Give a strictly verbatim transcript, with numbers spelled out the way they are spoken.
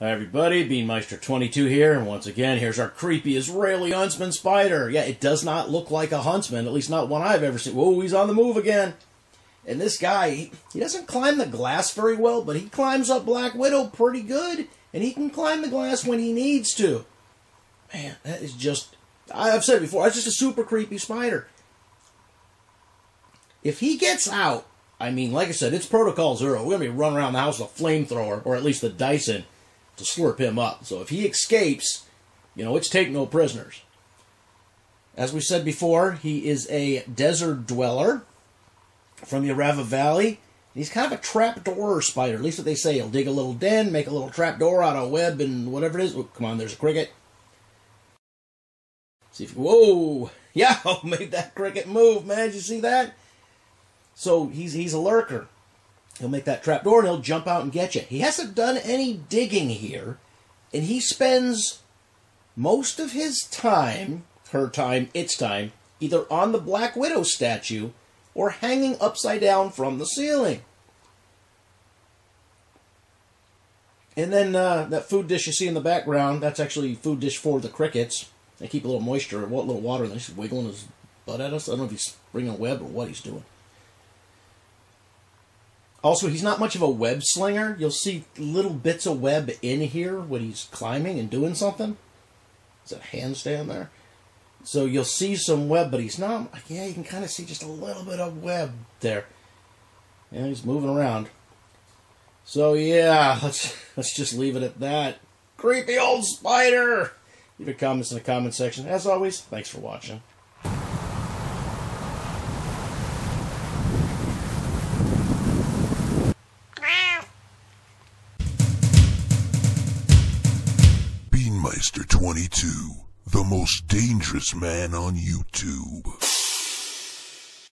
Hi everybody, Beanmeister twenty-two here, and once again, here's our creepy Israeli huntsman spider. Yeah, it does not look like a huntsman, at least not one I've ever seen. Whoa, he's on the move again. And this guy, he, he doesn't climb the glass very well, but he climbs up Black Widow pretty good, and he can climb the glass when he needs to. Man, that is just, I've said it before, that's just a super creepy spider. If he gets out, I mean, like I said, it's Protocol Zero. We're going to be running around the house with a flamethrower, or at least the Dyson, to slurp him up. So if he escapes, you know, it's take no prisoners. As we said before, he is a desert dweller from the Arava Valley. He's kind of a trapdoor spider. At least what they say. He'll dig a little den, make a little trapdoor out of web and whatever it is. Oh, come on, there's a cricket. See if, whoa! Yeah, made that cricket move, man. Did you see that? So he's he's a lurker. He'll make that trapdoor and he'll jump out and get you. He hasn't done any digging here, and he spends most of his time, her time, its time, either on the Black Widow statue or hanging upside down from the ceiling. And then uh, that food dish you see in the background, that's actually food dish for the crickets. They keep a little moisture, a little water, and he's wiggling his butt at us. I don't know if he's bringing a web or what he's doing. Also, he's not much of a web slinger. You'll see little bits of web in here when he's climbing and doing something. Is that a handstand there? So you'll see some web, but he's not... Yeah, you can kind of see just a little bit of web there. And he's moving around. So, yeah, let's, let's just leave it at that. Creepy old spider! Leave your comments in the comment section. As always, thanks for watching. Beanmeister twenty-two, the most dangerous man on YouTube.